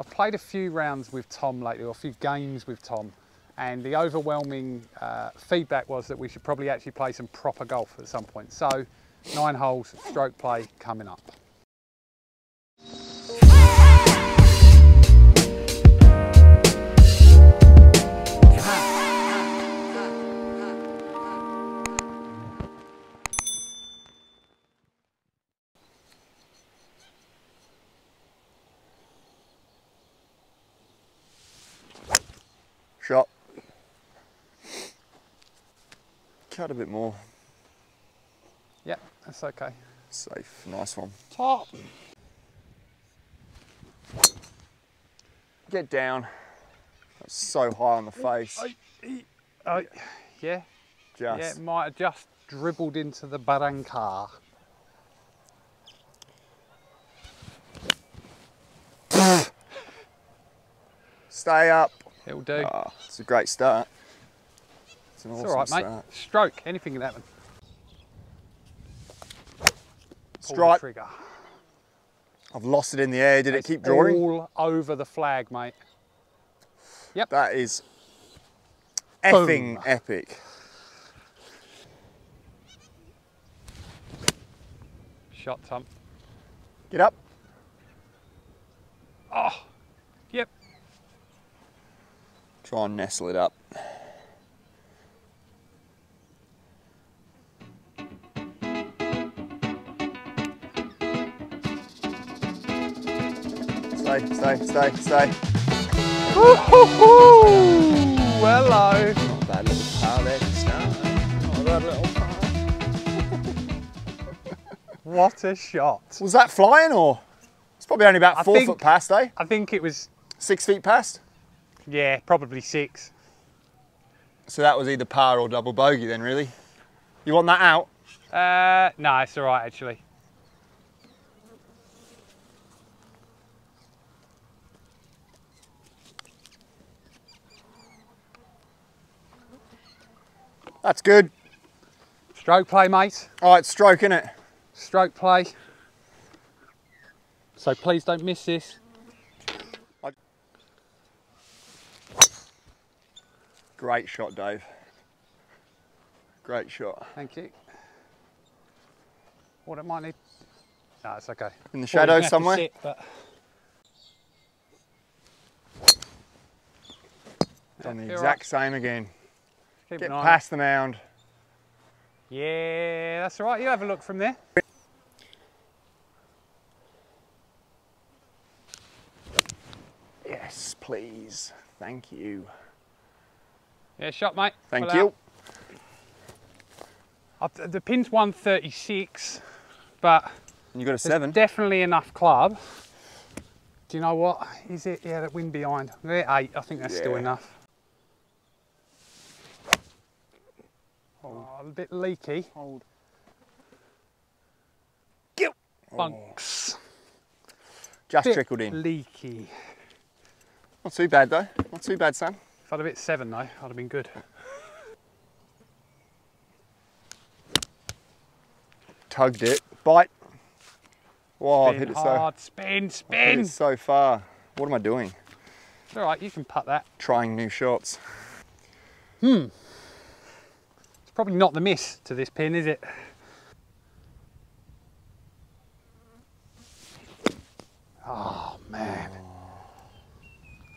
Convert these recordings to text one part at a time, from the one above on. I've played a few rounds with Tom lately, or a few games with Tom, and the overwhelming feedback was that we should probably actually play some proper golf at some point. So 9 holes, stroke play coming up. Shot. Cut a bit more. Yeah, that's okay. Safe, nice one. Top. Get down. That's so high on the face. Yeah. Just. Yeah, it might have just dribbled into the barranca. Stay up. It'll do. Oh, it's a great start. It's an awesome start. It's all right, mate. Stroke, anything can happen. Strike. Trigger. I've lost it in the air. Did it keep drawing? All over the flag, mate. Yep. That is effing epic. Shot, Tom. Get up. Oh. Try and nestle it up. Stay. Woo-hoo-hoo! Hello. Not that little power there to start. Not that little power. What a shot. Was that flying or? It's probably only about 4 foot past, eh? I think it was. 6 feet past? Yeah, probably 6. So that was either par or double bogey then, really? You want that out? No, it's all right, actually. That's good. Stroke play, mate. All right, stroke, innit? Stroke play. So please don't miss this. Great shot, Dave. Great shot. Thank you. What it might need? No, it's okay. In the shadow somewhere? Sit, but... Done the exact same again. Get past the mound. Yeah, that's all right. You have a look from there. Yes, please. Thank you. Yeah, shot, mate. Thank you. The pin's 136, but you got a 7. Definitely enough club. Do you know what? Is it? Yeah, that wind behind. They're 8. I think that's still enough. Oh, a bit leaky. Hold. Bunks. Just bit trickled in. Leaky. Not too bad though. Not too bad, Sam. If I'd have hit 7 though, I'd have been good. Tugged it, bite. Wow, I've hit it hard. Spin. I've hit it so far. What am I doing? It's all right, you can putt that. Trying new shots. It's probably not the miss to this pin, is it? Oh man,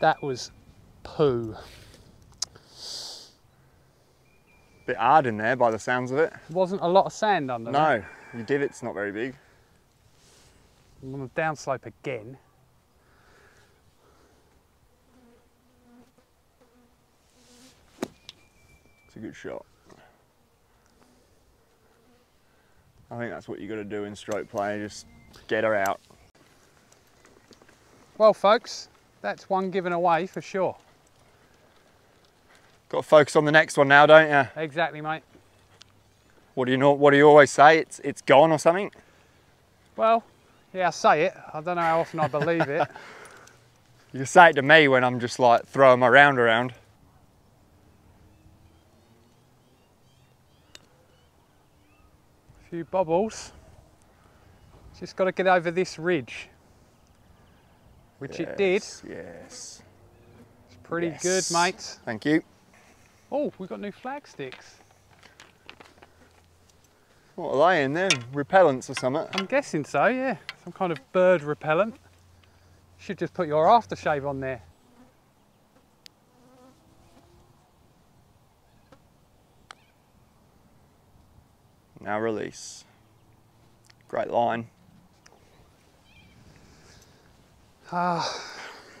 that was poo. Bit hard in there by the sounds of it. There wasn't a lot of sand under there. No, your divot's not very big. I'm on the downslope again. It's a good shot. I think that's what you got to do in stroke play, just get her out. Well folks, that's one given away for sure. Got to focus on the next one now, don't you? Exactly, mate. What do you know? What do you always say? It's gone or something? Well, yeah, I say it. I don't know how often I believe it. You say it to me when I'm just like throwing my round around. A few bobbles. Just got to get over this ridge. which yes, it did. Yes. It's pretty good, mate. Thank you. Oh, we've got new flag sticks. What are they in there? Repellents or something? I'm guessing so, yeah. Some kind of bird repellent. You should just put your aftershave on there. Now release. Great line.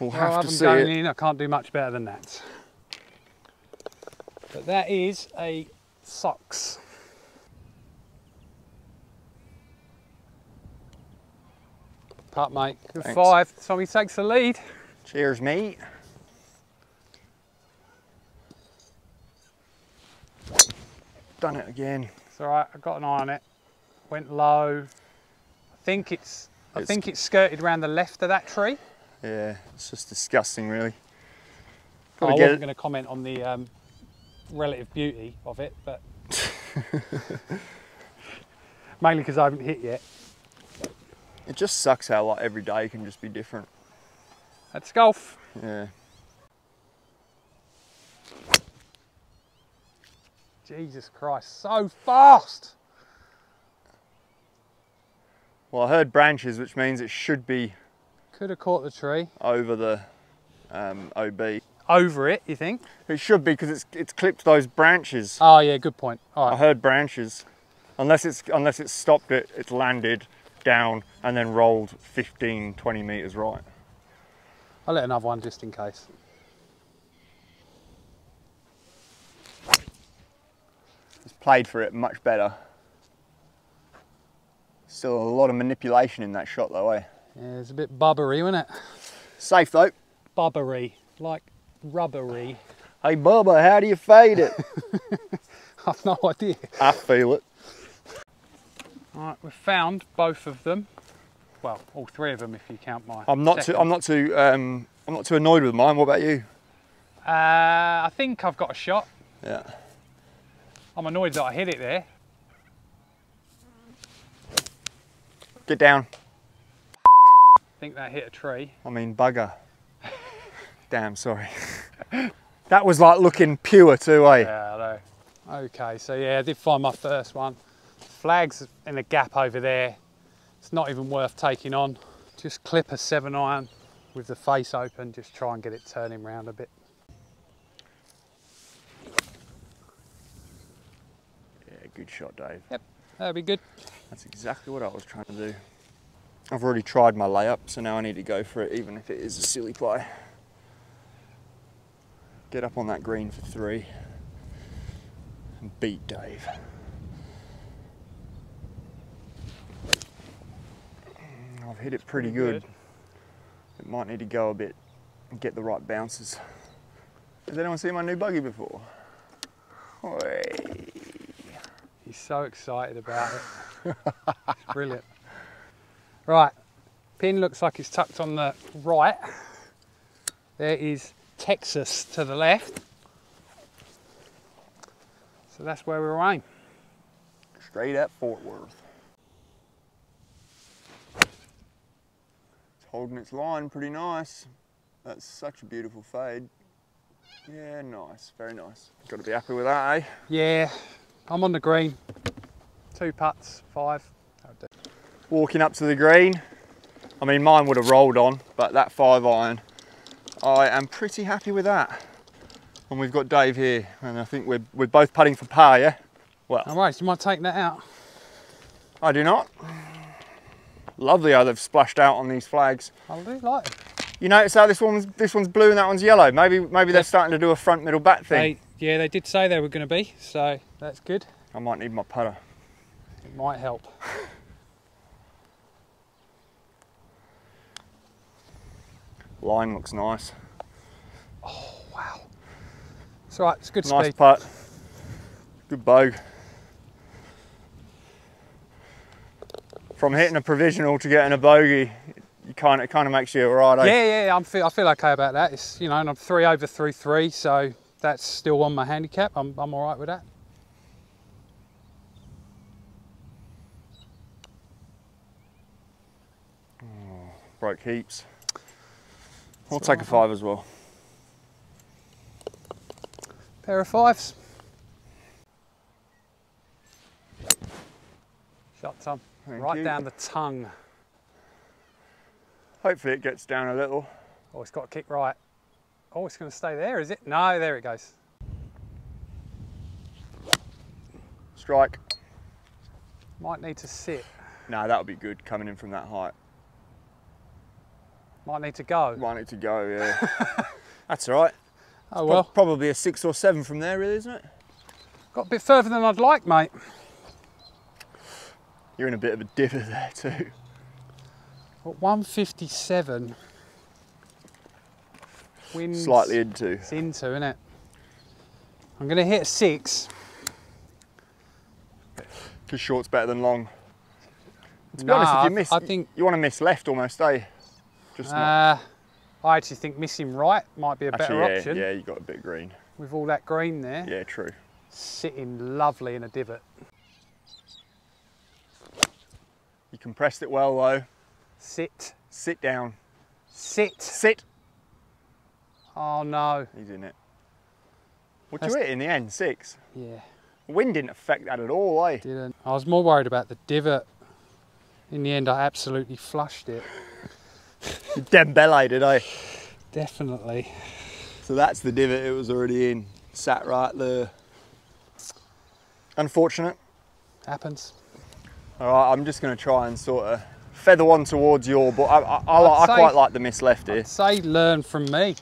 We'll have to see it. I can't do much better than that. But that is a sox. Putt, mate. Good five. Tommy takes the lead. Cheers, mate. Done it again. It's all right. I got an eye on it. Went low. I think it skirted around the left of that tree. Yeah, it's just disgusting, really. I wasn't going to comment on the relative beauty of it, but mainly because I haven't hit yet. It just sucks how like every day can just be different. That's golf. Yeah. Jesus Christ, so fast! Well, I heard branches, which means it should be... Could have caught the tree. Over the OB. Over it, you think? It should be, because it's clipped those branches. Oh yeah, good point. All right. I heard branches. Unless it's stopped it, it's landed down and then rolled 15, 20 metres right. I'll let another one just in case. He's played for it much better. Still a lot of manipulation in that shot though, eh? Yeah, it's a bit bubbery, wasn't it? Safe though. Bubbery, like rubbery. Hey Bubba, how do you fade it? I've no idea. I feel it. Alright, we've found both of them. Well, all three of them if you count mine. I'm not too annoyed with mine. What about you? I think I've got a shot. Yeah. I'm annoyed that I hit it there. Get down. I think that hit a tree. I mean bugger. Damn, sorry. That was like looking pure too, eh? Yeah, I know. Okay, so yeah, I did find my first one. Flag's in a gap over there. It's not even worth taking on. Just clip a 7-iron with the face open, just try and get it turning round a bit. Yeah, good shot, Dave. Yep, that'll be good. That's exactly what I was trying to do. I've already tried my layup, so now I need to go for it, even if it is a silly play. Get up on that green for 3 and beat Dave. I've hit it pretty good. It might need to go a bit and get the right bounces. Has anyone seen my new buggy before? Oi. He's so excited about it. It's brilliant. Right, pin looks like it's tucked on the right. There is Texas to the left. So that's where we're aiming. Straight at Fort Worth. Holding its line pretty nice. That's such a beautiful fade. Yeah, nice, very nice. Got to be happy with that, eh? Yeah, I'm on the green. 2 putts, 5. Walking up to the green. I mean, mine would have rolled on, but that 5-iron, I am pretty happy with that. And we've got Dave here, and I think we're both putting for par, yeah? Well. All right, so you might take that out. I do not. Lovely how they've splashed out on these flags. I do like them. You notice how this one's blue and that one's yellow? Maybe they're starting to do a front, middle, back thing. Yeah, they did say they were going to be, so that's good. I might need my putter. It might help. Line looks nice. Oh, wow. It's all right, it's good speed. Nice putt. Good bogue. From hitting a provisional to getting a bogey, it kind of makes you all right, eh? Yeah, yeah, I feel okay about that. It's, you know, and I'm 3 over through 3, so that's still on my handicap. I'm all right with that. Oh, broke heaps. I'll take a five as well. Pair of fives. Shot, Tom. Right down the tongue. Hopefully it gets down a little. Oh, it's got to kick right. Oh, it's going to stay there, is it? No, there it goes. Strike. Might need to sit. No, that'll be good coming in from that height. Might need to go. Might need to go, yeah. That's all right. Oh, well. Probably a 6 or 7 from there, really, isn't it? Got a bit further than I'd like, mate. You're in a bit of a dipper there, too. Well, 157. Wins. Slightly into. It's into, isn't it? I'm going to hit a 6. Because short's better than long. To be honest, if you miss, I think you want to miss left almost, eh? Just I actually think missing right might be a better option. Yeah, you got a bit green. With all that green there. Yeah, true. Sitting lovely in a divot. You compressed it well, though. Sit. Sit down. Sit. Sit. Oh, no. He's in it. What'd you hit in the end? 6? Yeah. The wind didn't affect that at all, eh? Didn't. I was more worried about the divot. In the end, I absolutely flushed it. You dembellied, eh? Definitely. So that's the divot it was already in. Sat right there. Unfortunate. Happens. All right, I'm just going to try and sort of feather one towards your ball. I quite like the miss left here. I'd say learn from me.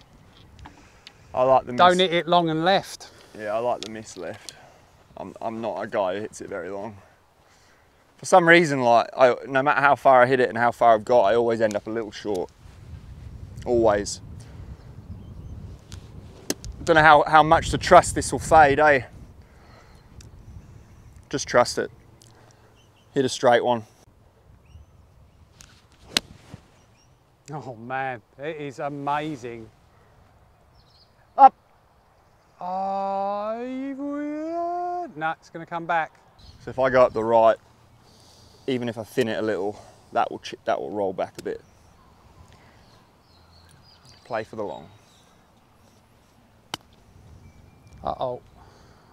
I like the miss. Don't hit it long and left. Yeah, I like the miss left. I'm not a guy who hits it very long. For some reason, like, no matter how far I hit it and how far I've got, I always end up a little short. Always. Don't know how much to trust this will fade, eh? Just trust it. Hit a straight one. Oh man, it is amazing. Up. Oh, no, it's going to come back. So if I go up the right, even if I thin it a little, that will roll back a bit. Play for the long. Uh-oh.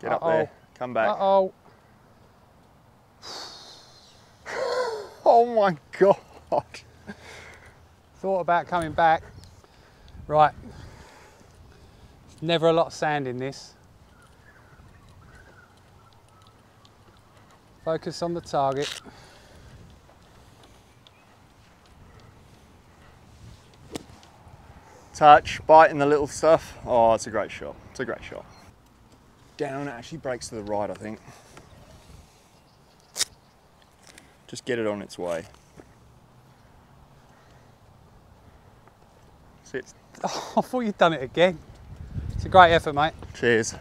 Get up there, come back. Uh-oh. Oh my God. Thought about coming back. Right. There's never a lot of sand in this. Focus on the target. Touch, biting the little stuff. Oh, it's a great shot. It's a great shot. Down, it actually breaks to the right, I think. Just get it on its way. Sit. Oh, I thought you'd done it again. It's a great effort, mate. Cheers. I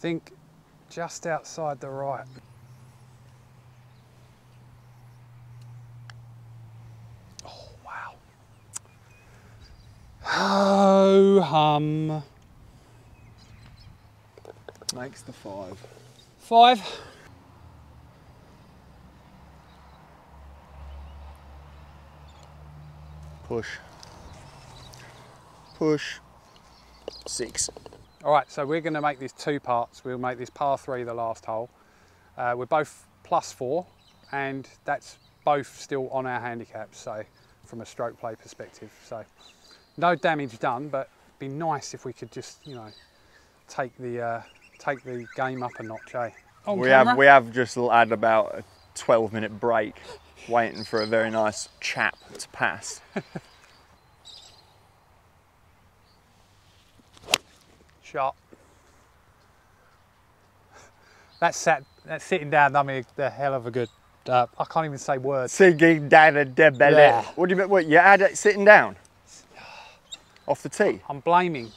think just outside the right. Oh, wow. Ho hum. Makes the 5. 5. Push. Push. 6. All right, so we're going to make this 2 parts. We'll make this par 3 the last hole. We're both +4, and that's both still on our handicaps, so from a stroke play perspective. So no damage done, but it'd be nice if we could just, you know, take the game up a notch, eh? We have just had about a 12-minute break. Waiting for a very nice chap to pass. Shot. That's sitting down. I mean, the hell of a good. I can't even say words. Sitting down a debellet. What do you mean? What, you had it sitting down? Off the tee. I'm blaming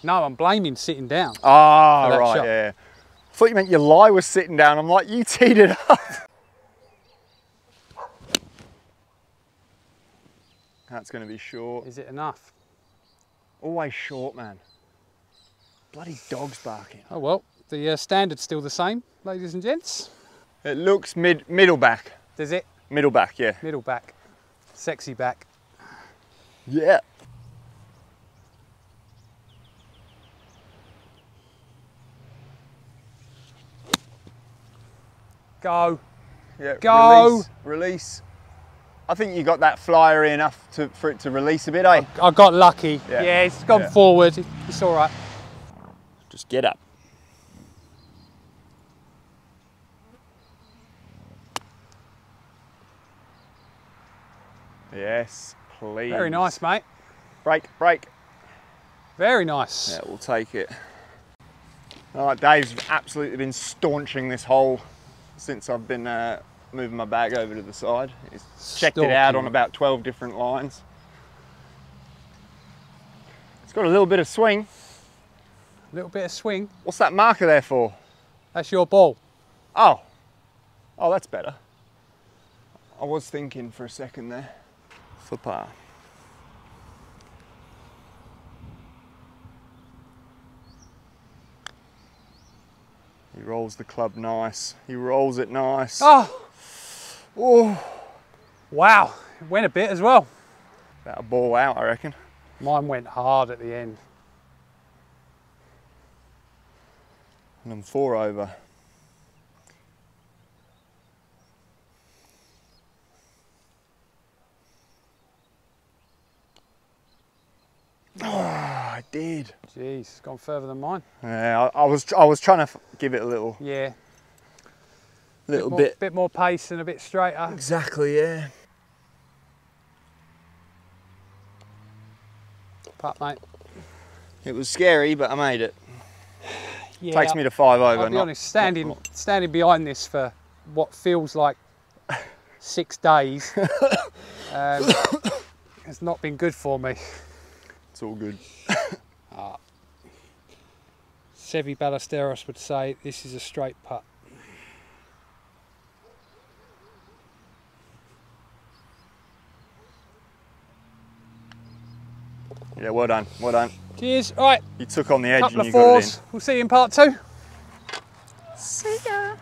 sitting down. Ah, right, shot. Yeah. I thought you meant your lie was sitting down. I'm like, you teed it up. That's going to be short. Is it enough? Always short, man. Bloody dog's barking. Oh, well, the standard's still the same, ladies and gents. It looks middle back. Does it? Middle back, yeah. Middle back. Sexy back. Yeah. Go. Yeah, go. Release. I think you got that flyery enough for it to release a bit, eh? I got lucky. Yeah, it's gone forward. It's all right. Just get up. Yes, please. Very nice, mate. Break, break. Very nice. Yeah, we'll take it. All right, Dave's absolutely been staunching this hole since I've been moving my bag over to the side. He's checked it out on about 12 different lines. It's got a little bit of swing. A little bit of swing. What's that marker there for? That's your ball. Oh. Oh, that's better. I was thinking for a second there. For par. He rolls the club nice. He rolls it nice. Oh! Oh! Wow, it went a bit as well. About a ball out, I reckon. Mine went hard at the end. And I'm 4 over. Oh, I did. Jeez, it's gone further than mine. Yeah, I was trying to give it a little. Yeah. Bit more pace and a bit straighter. Exactly, yeah. Putt, mate. It was scary, but I made it. Yeah, takes me to 5 over. I'll be honest, standing behind this for what feels like 6 days has not been good for me. It's all good. Seve Ballesteros would say this is a straight putt. Yeah, well done, well done. Cheers. All right. You took on the edge and you got it in. We'll see you in part 2. See ya.